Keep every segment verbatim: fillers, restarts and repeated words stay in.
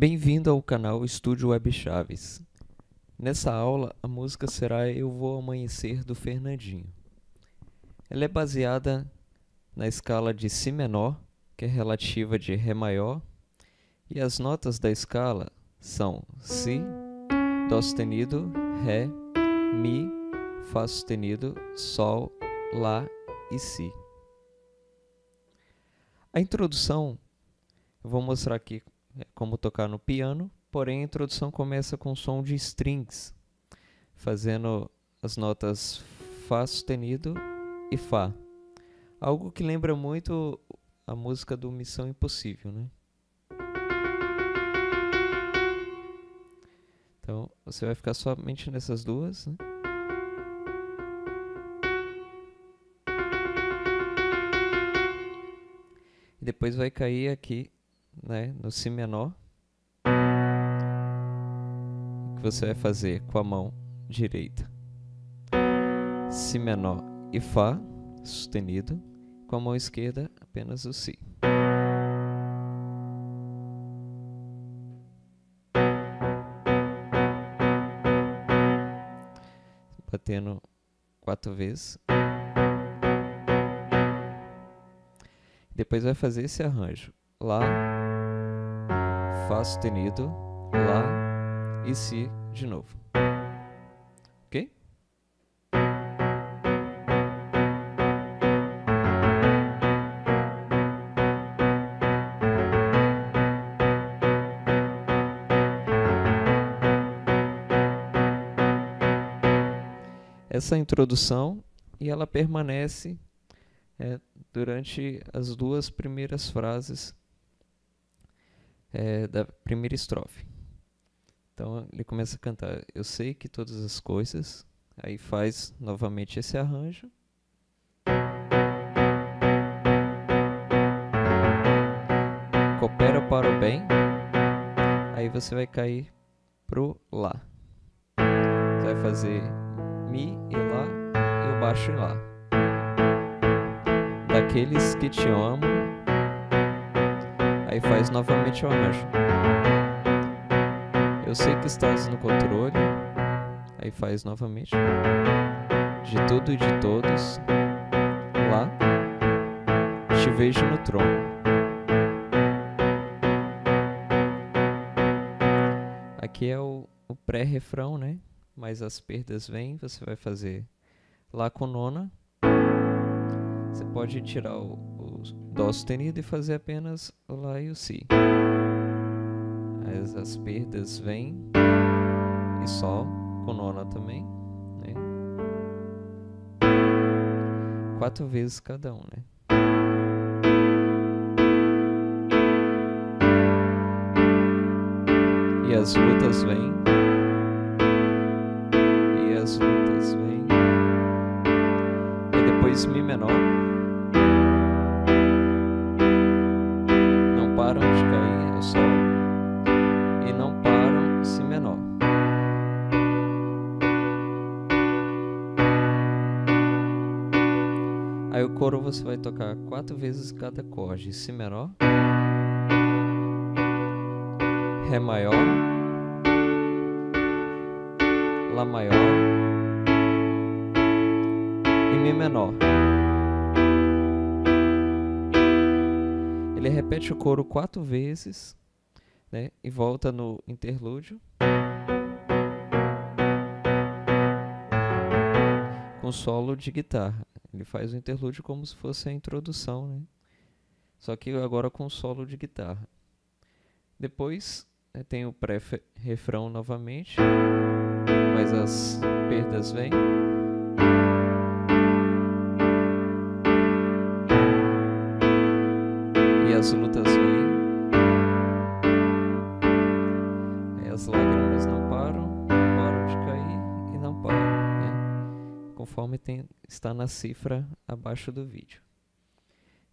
Bem-vindo ao canal Estúdio Web Chaves. Nessa aula, a música será Eu Vou Amanhecer, do Fernandinho. Ela é baseada na escala de Si menor, que é relativa de Ré maior, e as notas da escala são Si, Dó sustenido, Ré, Mi, Fá sustenido, Sol, Lá e Si. A introdução, eu vou mostrar aqui como tocar no piano, porém a introdução começa com o som de strings, fazendo as notas Fá sustenido e Fá. Algo que lembra muito a música do Missão Impossível, né? Então, você vai ficar somente nessas duas, né? E depois vai cair aqui, né, no Si menor, que você vai fazer com a mão direita Si menor e Fá sustenido, com a mão esquerda apenas o Si. Batendo quatro vezes. Depois vai fazer esse arranjo: Lá, Fá sustenido, Lá e Si de novo. Ok? Essa introdução, e ela permanece é, durante as duas primeiras frases é, da primeira estrofe. Então ele começa a cantar Eu sei que todas as coisas, aí faz novamente esse arranjo, coopera para o bem, aí você vai cair pro Lá, você vai fazer Mi e Lá e o baixo em Lá. Daqueles que te amam, aí faz novamente o arranjo. Eu sei que estás no controle, aí faz novamente. De tudo e de todos, Lá, te vejo no trono. Aqui é o, o pré-refrão, né? Mas as perdas vêm, você vai fazer Lá com nona. Você pode tirar o, o Dó sustenido e fazer apenas o Lá e o Si. Mas as perdas vêm, e Sol com nona também, né? Quatro vezes cada um, né? E as lutas vêm. As lutas vêm, e depois Mi menor, não param de cair o Sol, e não param Si menor. Aí o coro você vai tocar quatro vezes cada acorde: Si menor, Ré maior, Lá maior e Mi menor. Ele repete o coro quatro vezes, né, e volta no interlúdio com solo de guitarra. Ele faz o interlúdio como se fosse a introdução, né? Só que agora com solo de guitarra. Depois, né, tem o pré-refrão novamente, mas as perdas vêm, e as lutas vêm, e as lágrimas não param, não param de cair e não param, né? Conforme tem, está na cifra abaixo do vídeo.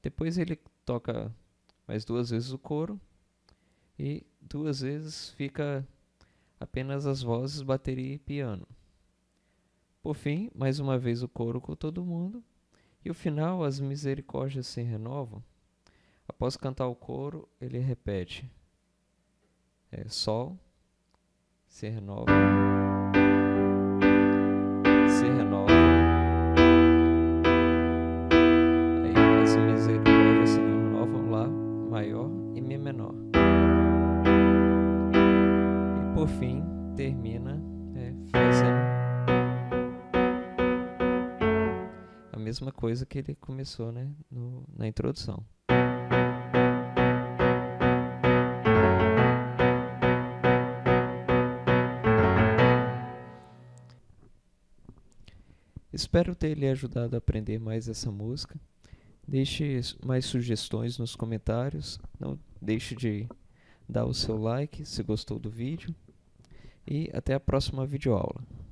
Depois ele toca mais duas vezes o coro, e duas vezes fica apenas as vozes, bateria e piano. Por fim, mais uma vez o coro com todo mundo. E o final, as misericórdias se renovam. Após cantar o coro, ele repete é Sol, se renova, se renova, aí essa misericórdia se renova, Lá maior e Mi menor, e por fim termina é, fazendo a mesma coisa que ele começou, né, no, na introdução. Espero ter lhe ajudado a aprender mais essa música. Deixe mais sugestões nos comentários. Não deixe de dar o seu like se gostou do vídeo. E até a próxima videoaula.